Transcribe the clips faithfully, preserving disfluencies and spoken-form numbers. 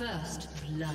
First blood.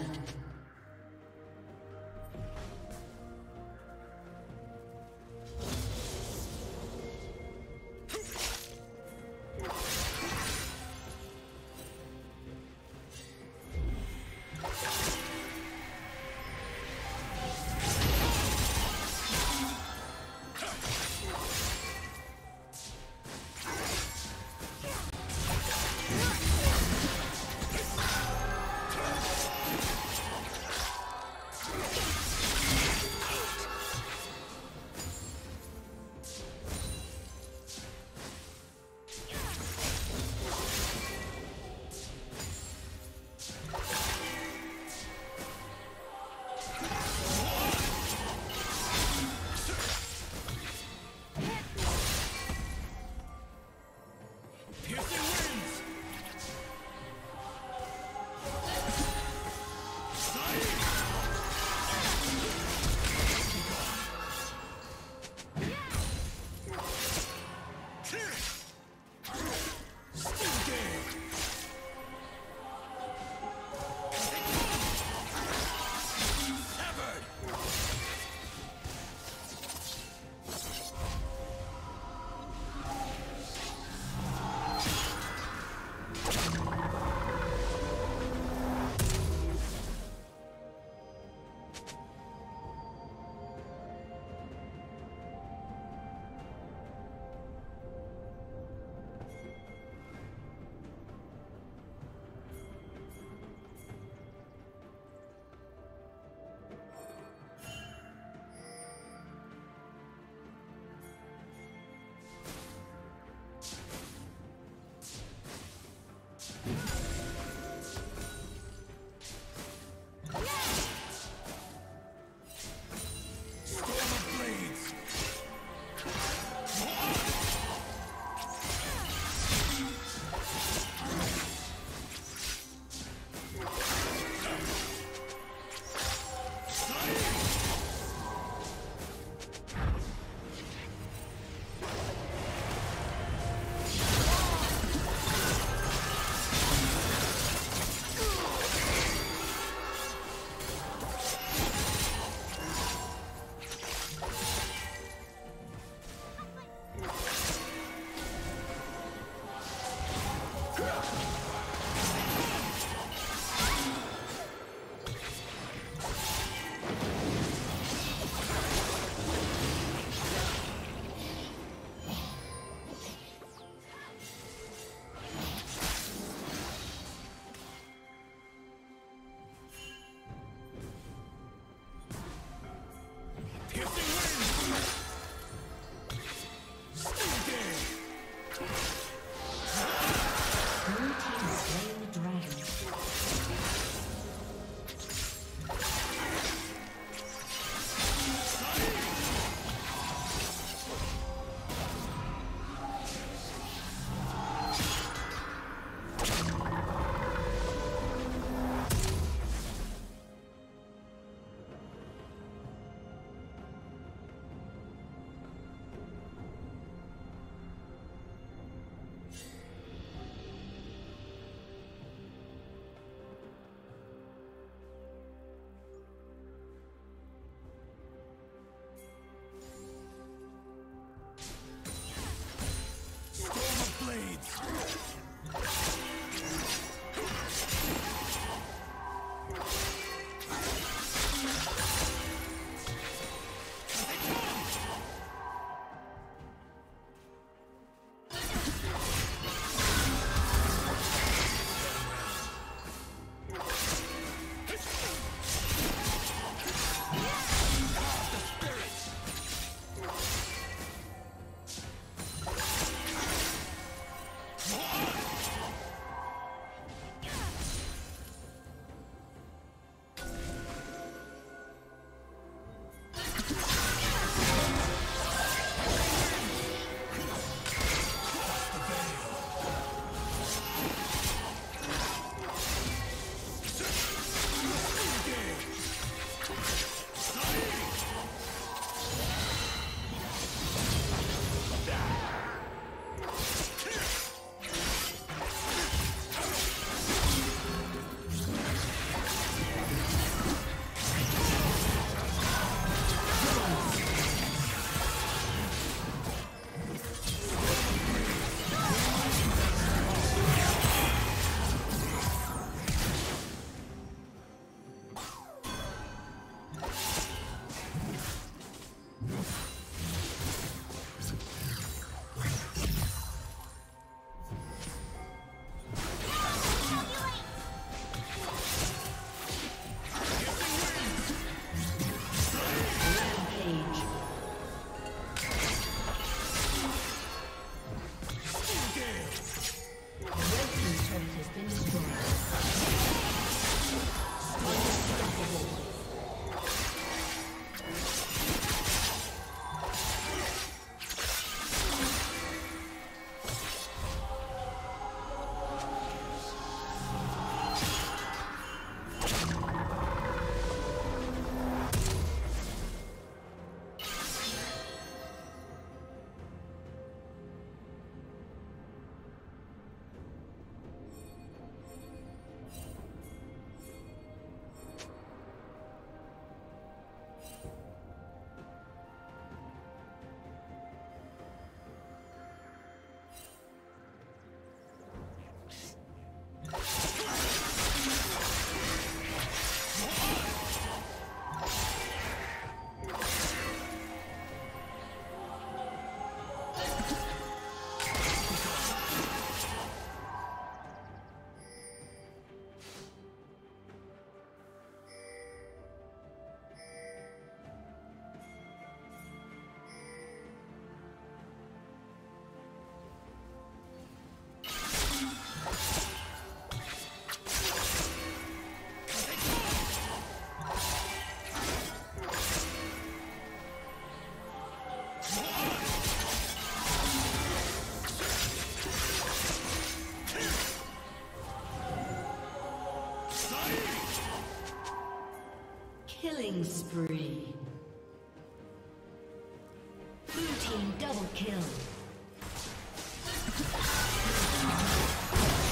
Blue team double kill.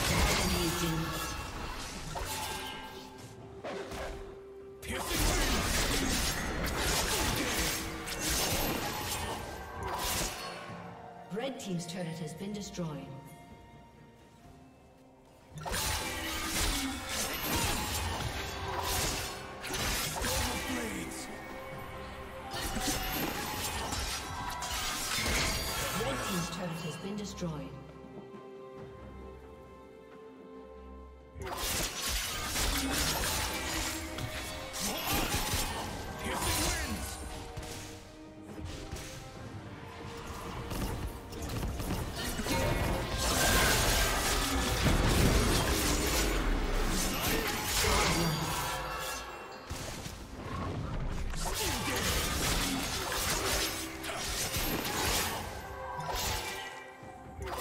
Dominating. Red team's turret has been destroyed. You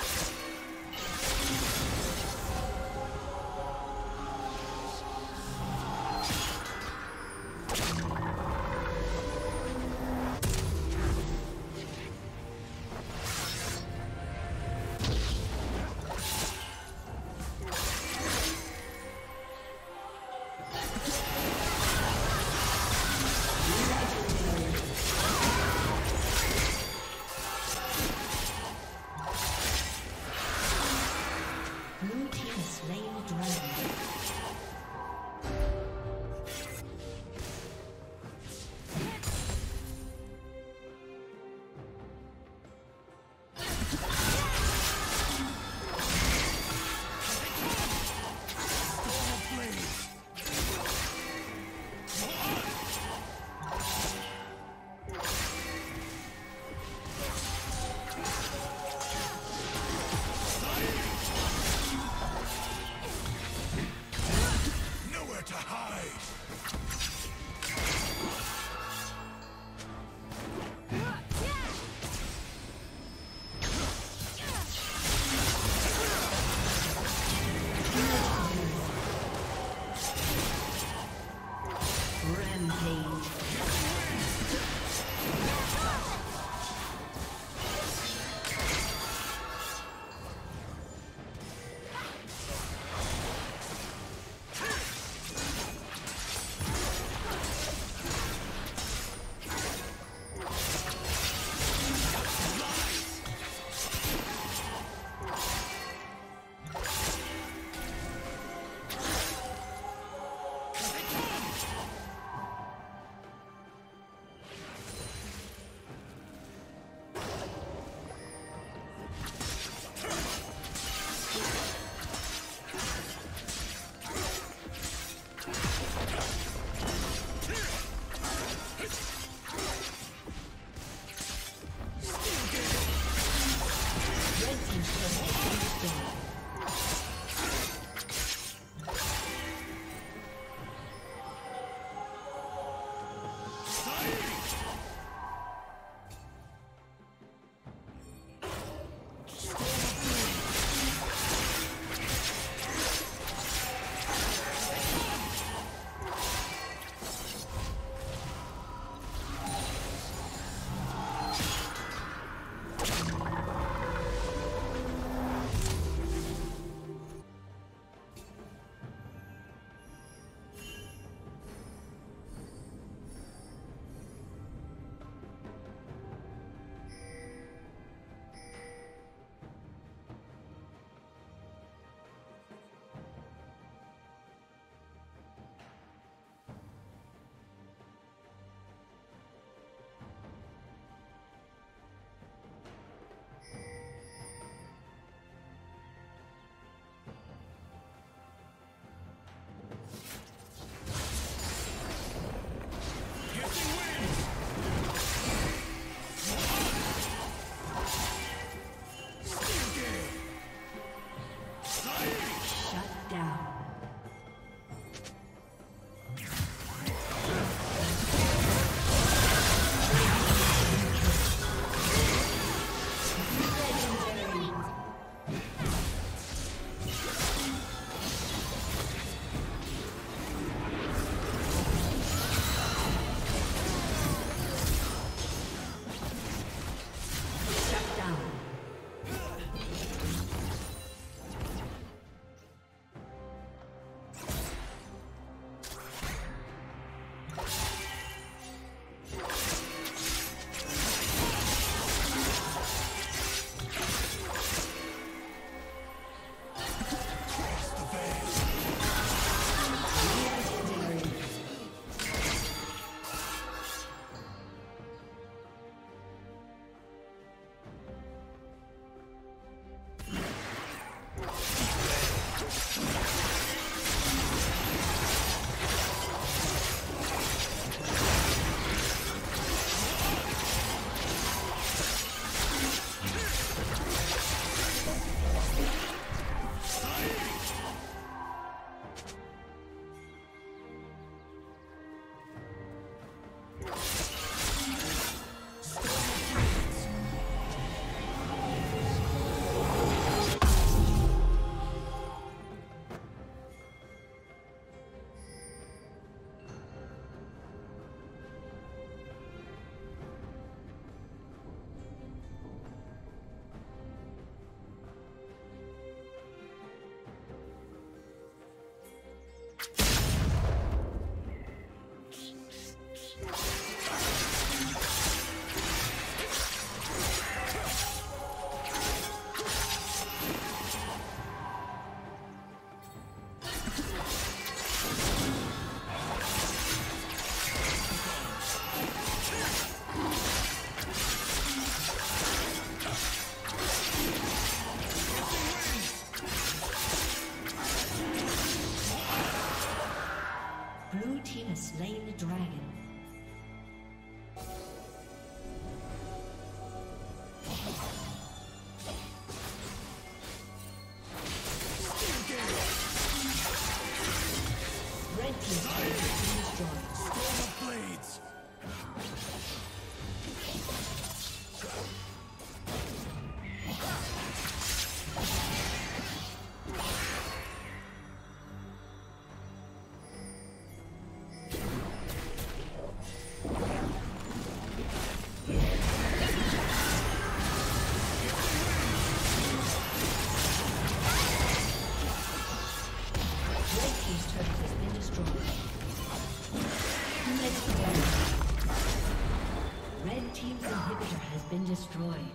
been destroyed.